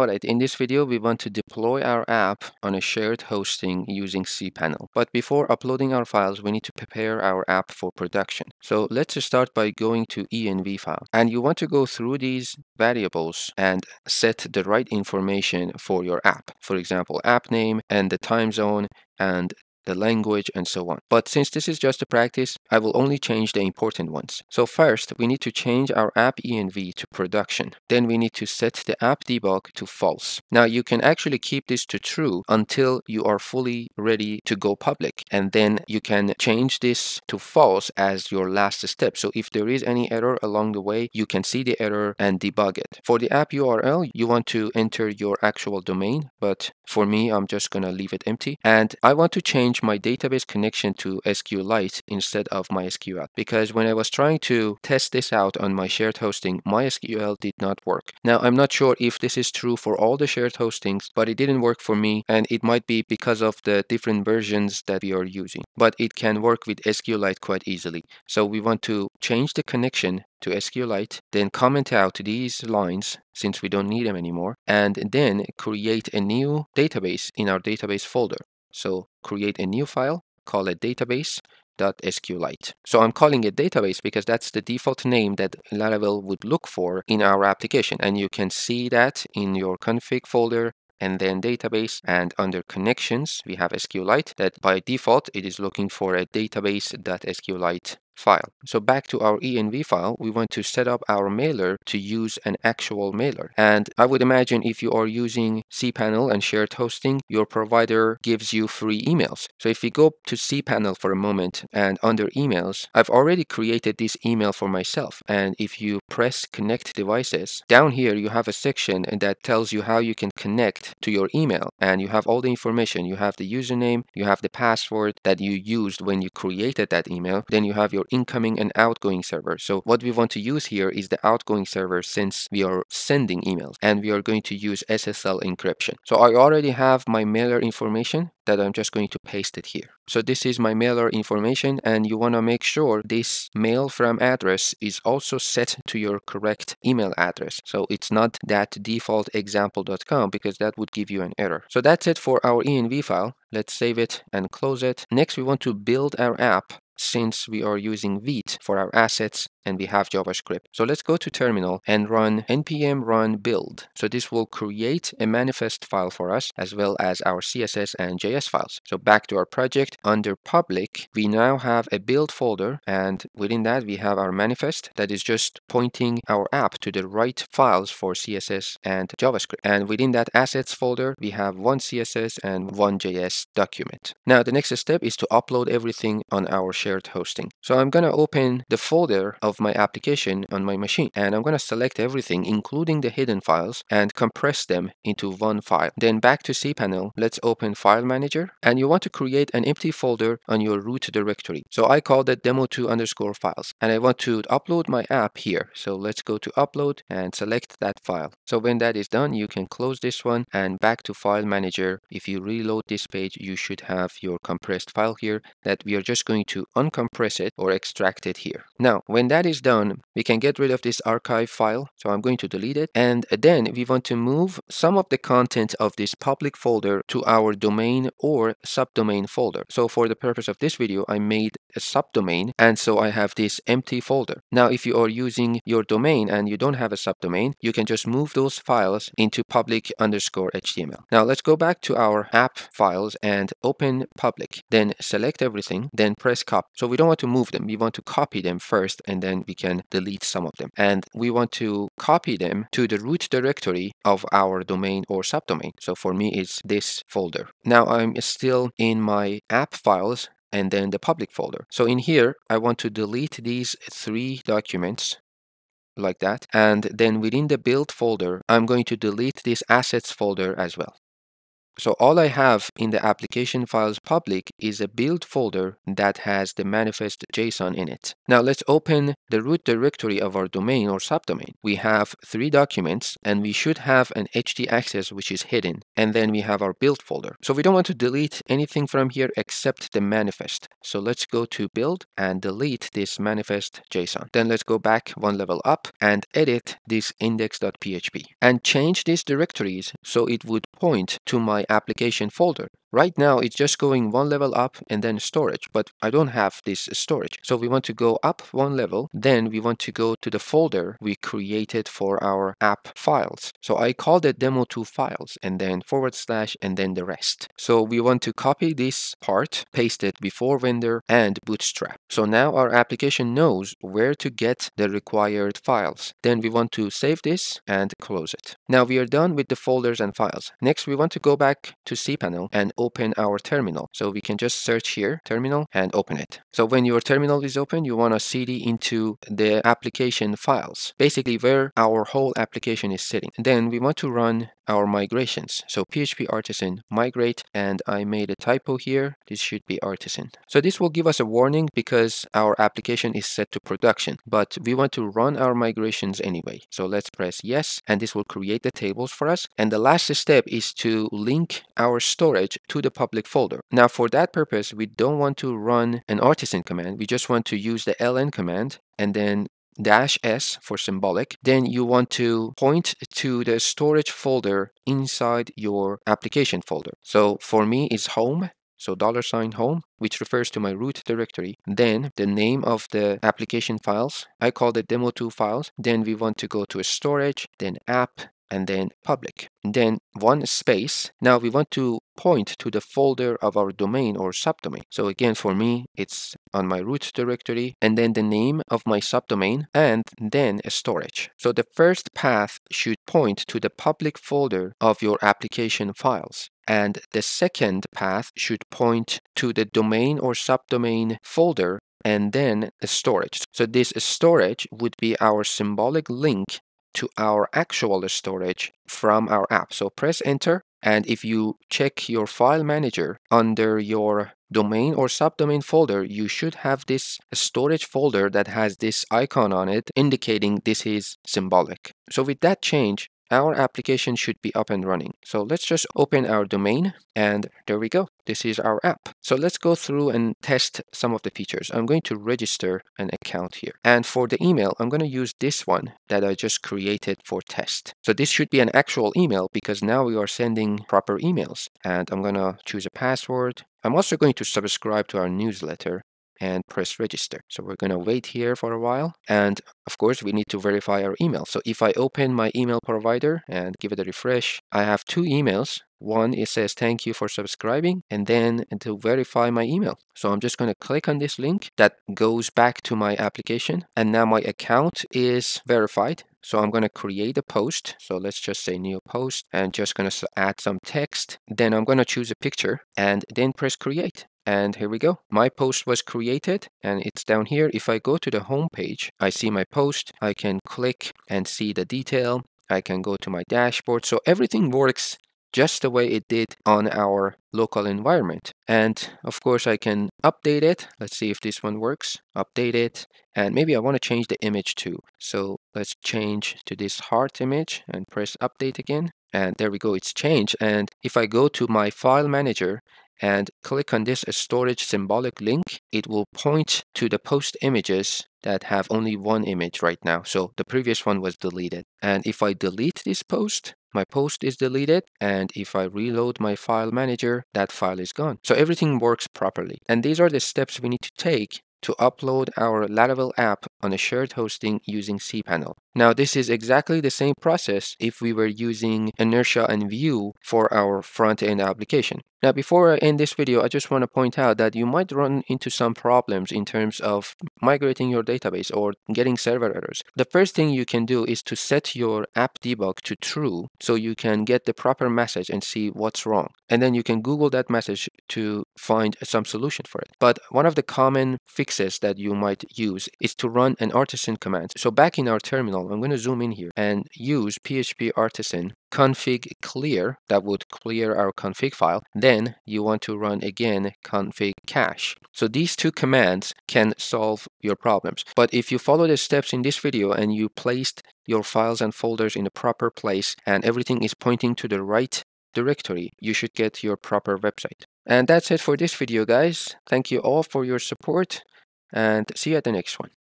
Alright, in this video we want to deploy our app on a shared hosting using cPanel. But before uploading our files, we need to prepare our app for production. So let's start by going to env file. And you want to go through these variables and set the right information for your app. For example, app name and the time zone and the language and so on. But since this is just a practice, I will only change the important ones. So first, we need to change our app env to production. Then we need to set the app debug to false. Now you can actually keep this to true until you are fully ready to go public. And then you can change this to false as your last step. So if there is any error along the way, you can see the error and debug it. For the app URL, you want to enter your actual domain. But for me, I'm just going to leave it empty. And I want to change my database connection to SQLite instead of MySQL, because when I was trying to test this out on my shared hosting, MySQL did not work. Now I'm not sure if this is true for all the shared hostings, but it didn't work for me, and it might be because of the different versions that we are using, but it can work with SQLite quite easily. So we want to change the connection to SQLite, then comment out these lines since we don't need them anymore, and then create a new database in our database folder. So create a new file, call it database.sqlite. So I'm calling it database because that's the default name that Laravel would look for in our application. And you can see that in your config folder and then database, and under connections, we have SQLite that by default, it is looking for a database.sqlite file. So back to our env file, we want to set up our mailer to use an actual mailer. And I would imagine if you are using cPanel and shared hosting, your provider gives you free emails. So if we go to cPanel for a moment and under emails, I've already created this email for myself. And if you press connect devices, down here you have a section that tells you how you can connect to your email. And you have all the information. You have the username, you have the password that you used when you created that email. Then you have your incoming and outgoing server. So what we want to use here is the outgoing server since we are sending emails, and we are going to use SSL encryption. So I already have my mailer information that I'm just going to paste it here. So this is my mailer information, and you want to make sure this mail from address is also set to your correct email address. So it's not that default example.com, because that would give you an error. So that's it for our env file. Let's save it and close it. Next, we want to build our app since we are using Vite for our assets and we have JavaScript. So let's go to terminal and run npm run build. So this will create a manifest file for us as well as our CSS and JS files. So back to our project, under public, we now have a build folder, and within that we have our manifest that is just pointing our app to the right files for CSS and JavaScript. And within that assets folder, we have one CSS and one JS document. Now the next step is to upload everything on our shared hosting. So I'm going to open the folder of my application on my machine, and I'm going to select everything including the hidden files and compress them into one file. Then back to cPanel, let's open file manager, and you want to create an empty folder on your root directory. So I call that demo2_files, and I want to upload my app here. So let's go to upload and select that file. So when that is done, you can close this one and back to file manager. If you reload this page, you should have your compressed file here that we are just going to uncompress it or extract it here. Now when that is done, we can get rid of this archive file. So I'm going to delete it, and then we want to move some of the content of this public folder to our domain or subdomain folder. So for the purpose of this video, I made a subdomain, and so I have this empty folder. Now if you are using your domain and you don't have a subdomain, you can just move those files into public_html. Now let's go back to our app files and open public, then select everything, then press copy. So we don't want to move them, we want to copy them first, and then we can delete some of them. And we want to copy them to the root directory of our domain or subdomain. So for me, it's this folder. Now I'm still in my app files and then the public folder. So in here, I want to delete these three documents like that. And then within the build folder, I'm going to delete this assets folder as well. So all I have in the application files public is a build folder that has the manifest.json in it. Now let's open the root directory of our domain or subdomain. We have three documents and we should have an HTAccess which is hidden. And then we have our build folder. So we don't want to delete anything from here except the manifest. So let's go to build and delete this manifest.json. Then let's go back one level up and edit this index.php and change these directories so it would point to my application folder. Right now, it's just going one level up and then storage, but I don't have this storage. So we want to go up one level, then we want to go to the folder we created for our app files. So I called it demo2 files and then / and then the rest. So we want to copy this part, paste it before vendor and bootstrap. So now our application knows where to get the required files. Then we want to save this and close it. Now we are done with the folders and files. Next, we want to go back to cPanel and open our terminal. So we can just search here, terminal, and open it. So when your terminal is open, you want to cd into the application files, basically where our whole application is sitting. Then we want to run our migrations. So PHP artisan migrate, and I made a typo here. This should be artisan. So this will give us a warning because our application is set to production, but we want to run our migrations anyway. So let's press yes, and this will create the tables for us. And the last step is to link our storage to the public folder. Now for that purpose, we don't want to run an artisan command. We just want to use the ln command and then -s for symbolic. Then you want to point to the storage folder inside your application folder. So for me is home. So $home, which refers to my root directory. Then the name of the application files. I called it demo2 files. Then we want to go to storage, then app, and then public. Then one space. Now we want to point to the folder of our domain or subdomain. So again, for me, it's on my root directory, and then the name of my subdomain, and then a storage. So the first path should point to the public folder of your application files. And the second path should point to the domain or subdomain folder, and then a storage. So this storage would be our symbolic link to our actual storage from our app. So press enter. And if you check your file manager under your domain or subdomain folder, you should have this storage folder that has this icon on it indicating this is symbolic. So with that change, our application should be up and running. So let's just open our domain, and there we go. This is our app. So let's go through and test some of the features. I'm going to register an account here. And for the email, I'm going to use this one that I just created for test. So this should be an actual email because now we are sending proper emails. And I'm going to choose a password. I'm also going to subscribe to our newsletter and press register. So we're going to wait here for a while. And of course, we need to verify our email. So if I open my email provider and give it a refresh, I have two emails. One, it says, thank you for subscribing, and then to verify my email. So I'm just going to click on this link that goes back to my application. And now my account is verified. So I'm going to create a post. So let's just say new post, and just going to add some text. Then I'm going to choose a picture and then press create. And here we go. My post was created and it's down here. If I go to the home page, I see my post. I can click and see the detail. I can go to my dashboard. So everything works just the way it did on our local environment. And of course, I can update it. Let's see if this one works. Update it. And maybe I want to change the image too. So let's change to this heart image and press update again. And there we go. It's changed. And if I go to my file manager and click on this storage symbolic link, it will point to the post images that have only one image right now. So the previous one was deleted. And if I delete this post, my post is deleted. And if I reload my file manager, that file is gone. So everything works properly. And these are the steps we need to take to upload our Laravel app on a shared hosting using cPanel. Now, this is exactly the same process if we were using Inertia and Vue for our front-end application. Now, before I end this video, I just want to point out that you might run into some problems in terms of migrating your database or getting server errors. The first thing you can do is to set your app debug to true so you can get the proper message and see what's wrong. And then you can Google that message to find some solution for it. But one of the common fixes that you might use is to run an artisan command. So back in our terminal, I'm going to zoom in here and use php artisan config clear, that would clear our config file. Then you want to run again config cache. So these two commands can solve your problems. But if you follow the steps in this video and you placed your files and folders in the proper place and everything is pointing to the right directory, you should get your proper website. And that's it for this video, guys. Thank you all for your support and see you at the next one.